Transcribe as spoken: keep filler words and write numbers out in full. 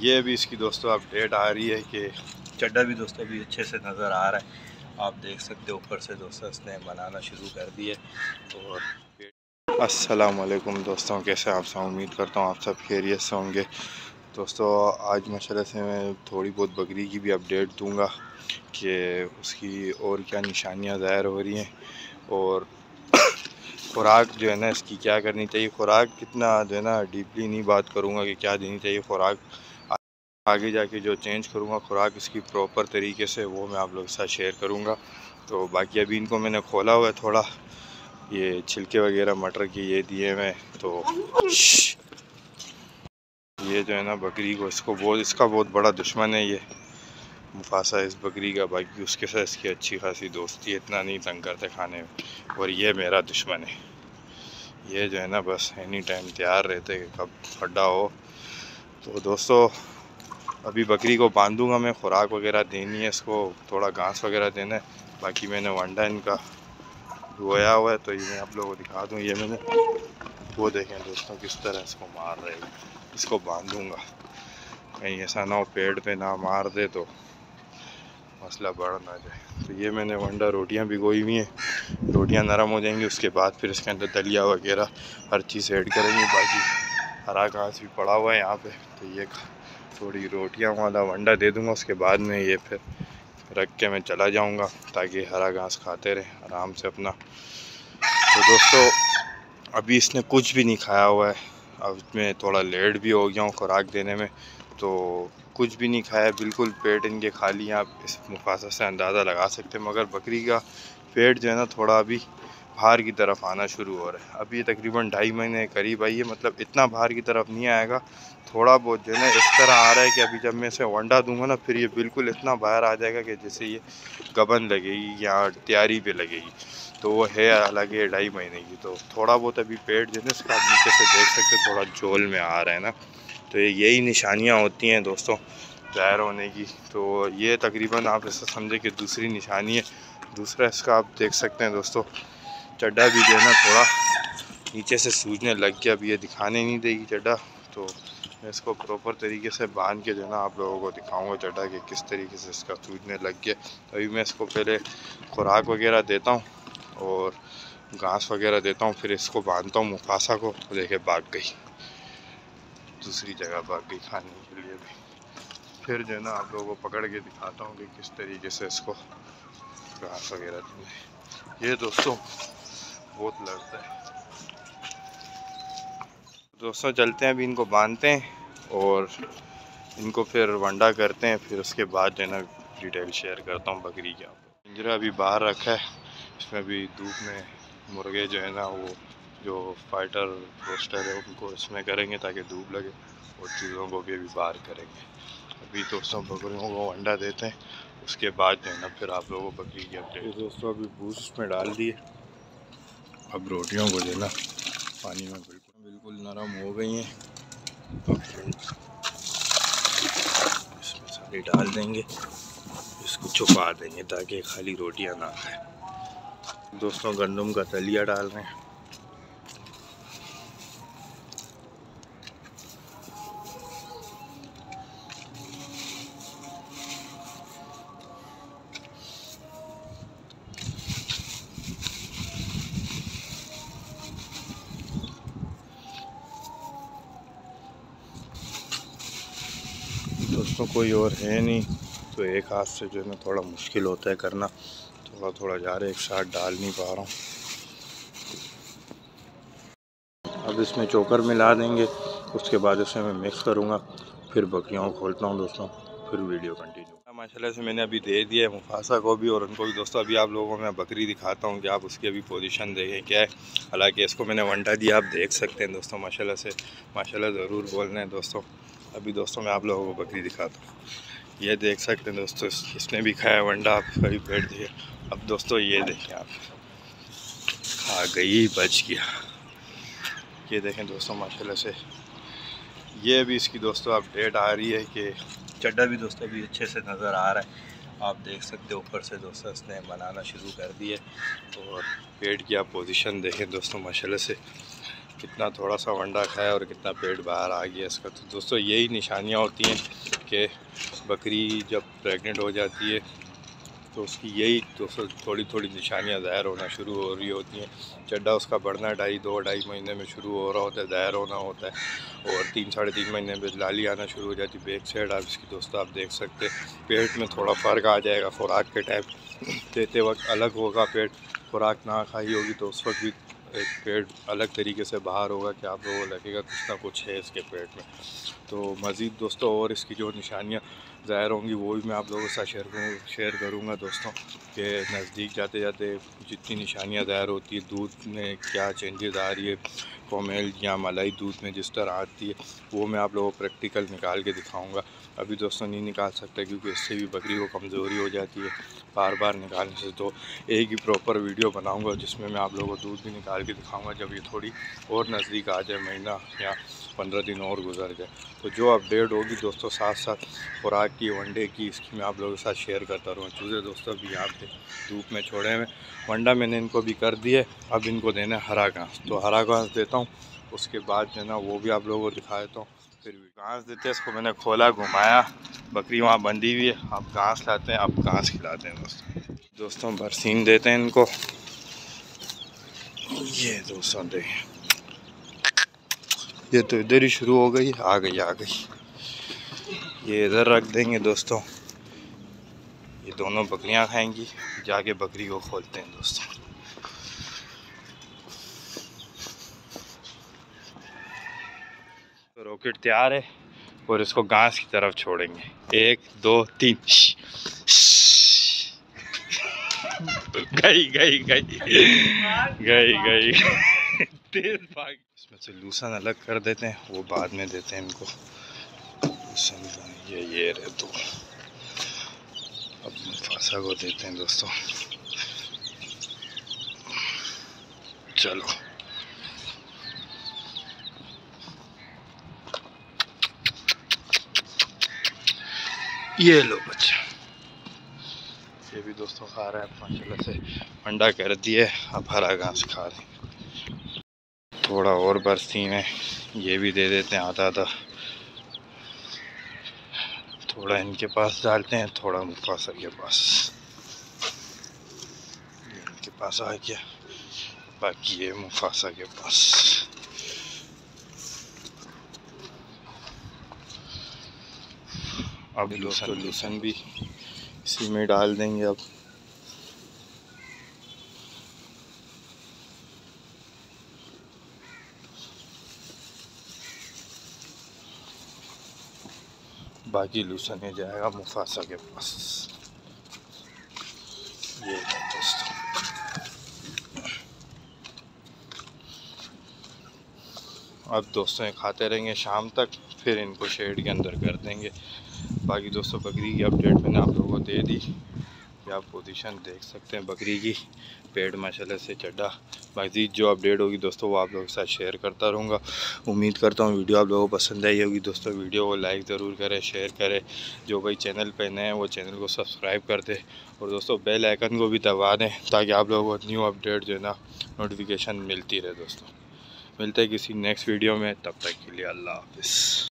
ये भी इसकी दोस्तों अपडेट आ रही है कि चड्ढा भी दोस्तों अभी अच्छे से नज़र आ रहा है, आप देख सकते हो ऊपर से दोस्तों इसने बनाना शुरू कर दिया। और अस्सलाम वालेकुम दोस्तों, कैसे आप सब? उम्मीद करता हूँ आप सब खैरियत से होंगे। दोस्तों आज माशाल्लाह से मैं थोड़ी बहुत बकरी की भी अपडेट दूंगा कि उसकी और क्या निशानियाँ ज़ाहिर हो रही हैं और खुराक जो है ना इसकी क्या करनी चाहिए। खुराक कितना जो है ना डीपली नहीं बात करूँगा कि क्या देनी चाहिए खुराक, आगे जाके जो चेंज करूँगा खुराक इसकी प्रॉपर तरीके से वो मैं आप लोगों के साथ शेयर करूँगा। तो बाकी अभी इनको मैंने खोला हुआ है, थोड़ा ये छिलके वगैरह मटर के ये दिए मैं, तो ये जो है ना बकरी को इसको बहुत इसका बहुत बड़ा दुश्मन है ये मुफासा इस बकरी का। बाकी उसके साथ इसकी अच्छी खासी दोस्ती है, इतना नहीं तंग करते खाने में। और ये मेरा दुश्मन है, ये जो है ना बस एनी टाइम तैयार रहते कि कब फड्डा हो। तो दोस्तों अभी बकरी को बांधूंगा मैं, खुराक वगैरह देनी है इसको, थोड़ा घास वगैरह देना है। बाकी मैंने वांडा इनका धोया हुआ है, तो ये मैं आप लोगों को दिखा दूँ। ये मैंने वो देखें दोस्तों किस तरह इसको मार रहे हैं, इसको बांधूंगा कहीं ऐसा ना हो पेड़ पे ना मार दे तो मसला बढ़ ना जाए। तो ये मैंने वंडा रोटियां भिगोई हुई हैं, रोटियां नरम हो जाएंगी उसके बाद फिर इसके अंदर दलिया वगैरह हर चीज़ ऐड करेंगे। बाकी हरा घास भी पड़ा हुआ है यहाँ पे, तो ये थोड़ी रोटियां वाला वंडा दे दूँगा, उसके बाद में ये फिर रख के मैं चला जाऊँगा ताकि हरा घास खाते रहे आराम से अपना। तो दोस्तों अभी इसने कुछ भी नहीं खाया हुआ है, अब मैं थोड़ा लेट भी हो गया हूँ खुराक देने में, तो कुछ भी नहीं खाया, बिल्कुल पेट इनके खाली हैं। आप इस मुकाबले से अंदाज़ा लगा सकते हैं, मगर बकरी का पेट जो है ना थोड़ा अभी बाहर की तरफ आना शुरू हो रहा है। अभी तकरीबन ढाई महीने करीब आई है, मतलब इतना बाहर की तरफ नहीं आएगा, थोड़ा बहुत जो है ना इस तरह आ रहा है कि अभी जब मैं इसे वंडा दूंगा ना फिर ये बिल्कुल इतना बाहर आ जाएगा कि जैसे ये गबन लगेगी या तैयारी पे लगेगी, तो वो है हालांकि ढाई महीने की। तो थोड़ा बहुत अभी पेट जो है ना इसका नीचे से देख सकते हैं थोड़ा झोल में आ रहा है ना, तो यही निशानियाँ होती हैं दोस्तों तैयार होने की। तो ये तकरीबन आप ऐसा समझे कि दूसरी निशानी है। दूसरा इसका आप देख सकते हैं दोस्तों चड्ढा भी जो है ना थोड़ा नीचे से सूजने लग गया, अब ये दिखाने नहीं देगी चड्ढा, तो मैं इसको प्रॉपर तरीके से बांध के जो है ना आप लोगों को दिखाऊंगा चड्ढा कि किस तरीके से इसका सूजने लग गया। तो अभी मैं इसको पहले खुराक वगैरह देता हूँ और घास वगैरह देता हूँ, फिर इसको बांधता हूँ मुफासा को। तो देखे भाग गई, दूसरी जगह भाग गई खाने के लिए भी। फिर जो है ना आप लोगों को पकड़ के दिखाता हूँ कि किस तरीके से इसको घास वगैरह देना। ये दोस्तों बहुत लड़ता है। दोस्तों चलते हैं अभी इनको बांधते हैं और इनको फिर वंडा करते हैं, फिर उसके बाद जो है ना डिटेल शेयर करता हूँ बकरी की। आपको पिंजरा अभी बाहर रखा है, इसमें अभी धूप में मुर्गे जो है ना वो जो फाइटर रोस्टर है उनको इसमें करेंगे ताकि धूप लगे और चूज़ों को भी अभी बाहर करेंगे। अभी दोस्तों बकरियों को अंडा देते हैं, उसके बाद जो है ना फिर आप लोगों को बकरी की अपडेट। दोस्तों अभी बूस्ट में डाल दिए, अब रोटियों को देना पानी में बिल्कुल बिल्कुल नरम हो गई हैं, इसमें सारी डाल देंगे, इसको छुपा देंगे ताकि खाली रोटियां ना खाएं। दोस्तों गंदम का दलिया डाल रहे हैं, दोस्तों कोई और है नहीं तो एक हाथ से जो है ना थोड़ा मुश्किल होता है करना, थोड़ा थोड़ा जा रहा है, एक साथ डाल नहीं पा रहा हूँ। अब इसमें चोकर मिला देंगे, उसके बाद इसे मैं मिक्स करूँगा, फिर बकरियों को खोलता हूँ दोस्तों, फिर वीडियो कंटिन्यू। माशाल्लाह से मैंने अभी दे दिया है मुफासा को भी और उनको भी। दोस्तों अभी आप लोगों को मैं बकरी दिखाता हूँ कि आप उसकी अभी पोजीशन देखें क्या है। हालाँकि इसको मैंने वंडा दिया, आप देख सकते हैं दोस्तों माशाल्लाह से, माशाल्लाह ज़रूर बोलना है दोस्तों। अभी दोस्तों मैं आप लोगों को बकरी दिखाता हूँ, ये देख सकते हैं दोस्तों इसने भी खाया वंडा, आप कभी बैठ दिए। अब दोस्तों ये देखें आप, खा गई बच गया। ये देखें दोस्तों माशाल्लाह से, ये भी इसकी दोस्तों अपडेट आ रही है कि चड्ढा भी दोस्तों अभी अच्छे से नज़र आ रहा है, आप देख सकते हो ऊपर से दोस्तों इसने बनाना शुरू कर दिया। और पेट की आप पोजीशन देखें दोस्तों माशाल्लाह से, कितना थोड़ा सा वंडा खाया और कितना पेट बाहर आ गया इसका। तो दोस्तों यही निशानियाँ होती हैं कि बकरी जब प्रेग्नेंट हो जाती है तो उसकी यही दोस्तों थोड़ी थोड़ी निशानियाँ ज़ाहिर होना शुरू हो रही होती हैं। चड्डा उसका बढ़ना ढाई दो ढाई महीने में शुरू हो रहा होता है, ज़ाहिर होना होता है, और तीन साढ़े तीन महीने में लाली आना शुरू हो जाती है बैक साइड। आप इसकी दोस्तों आप देख सकते हैं पेट में थोड़ा फ़र्क आ जाएगा। खुराक के टाइम देते वक्त अलग होगा पेट, खुराक ना खाई होगी तो उस वक्त भी एक पेट अलग तरीके से बाहर होगा कि आप लोगों को लगेगा कुछ ना कुछ है इसके पेट में। तो मज़ीद दोस्तों और इसकी जो निशानियाँ ज़ाहिर होंगी वो भी मैं आप लोगों के साथ शेयर करूँ शेयर करूँगा दोस्तों के नज़दीक जाते जाते जितनी निशानियाँ ज़ाहिर होती है, दूध में क्या चेंजेस आ रही है, फॉर्मेल या मलाई दूध में जिस तरह आती है, वो मैं आप लोगों को प्रैक्टिकल निकाल के दिखाऊँगा। अभी दोस्तों नहीं निकाल सकता क्योंकि इससे भी बकरी को कमज़ोरी हो जाती है बार बार निकालने से। तो एक ही प्रॉपर वीडियो बनाऊँगा जिसमें मैं आप लोगों को दूध भी निकाल के दिखाऊँगा जब ये थोड़ी और नज़दीक आ जाए, महीना या पंद्रह दिन और गुजर जाए। तो जो अपडेट होगी दोस्तों साथ साथ खुराक की, वनडे की, इसकी मैं आप लोगों के साथ शेयर करता रहूँ। चूज़े दोस्तों अभी यहाँ पे धूप में छोड़े हुए वंडा मैंने इनको भी कर दिए। अब इनको देना है हरा घास, तो हरा घास देता हूँ, उसके बाद जो ना वो भी आप लोगों को दिखा देता हूँ। फिर भी घास देते हैं, इसको मैंने खोला घुमाया, बकरी वहाँ बंधी हुई है। आप घास लाते हैं, आप घास खिलाते हैं दोस्तों। दोस्तों बरसीन देते हैं इनको, ये दोस्तों देखिए ये तो इधर ही शुरू हो गई, आ गई आ गई ये इधर रख देंगे दोस्तों, ये दोनों बकरियां खाएंगी। जाके बकरी को खोलते हैं दोस्तों, तो रॉकेट तैयार है और इसको घास की तरफ छोड़ेंगे। एक दो तीन, गई गई गई गई गई तेज भाग। इसमें से लूसन अलग कर देते हैं, वो बाद में देते हैं इनको। लूसन ये ये रहे तो अब फासा को देते हैं दोस्तों। चलो ये लो बच्चा, ये भी दोस्तों खा रहा है माशाल्लाह से, अंडा कर दिए, अब हरा घास खा रहे हैं। थोड़ा और बरसीन है, ये भी दे देते हैं आधा आधा, थोड़ा इनके पास डालते हैं, थोड़ा मुफासा के पास, ये इनके पास आ गया, बाकी ये मुफासा के पास। अब लूसन लूसन भी इसी में डाल देंगे। अब बाकी लूसन ही जाएगा मुफासा के पास। ये दोस्तों अब दोस्तों खाते रहेंगे शाम तक, फिर इनको शेड के अंदर कर देंगे। बाकी दोस्तों बकरी की अपडेट मैंने आप लोगों को दे दी, ये आप पोजीशन देख सकते हैं बकरी की, पेट माशाल्लाह से चड्डा। मज़ीद जो अपडेट होगी दोस्तों वो आप लोगों के साथ शेयर करता रहूँगा। उम्मीद करता हूँ वीडियो आप लोगों को पसंद आई होगी दोस्तों। वीडियो को लाइक ज़रूर करें, शेयर करें, जो भाई चैनल पे नए हैं वो चैनल को सब्सक्राइब कर दें, और दोस्तों बेल आइकन को भी दबा दें ताकि आप लोगों को न्यू अपडेट जो है ना नोटिफिकेशन मिलती रहे। दोस्तों मिलते हैं किसी नेक्स्ट वीडियो में, तब तक के लिए अल्लाह हाफिज़।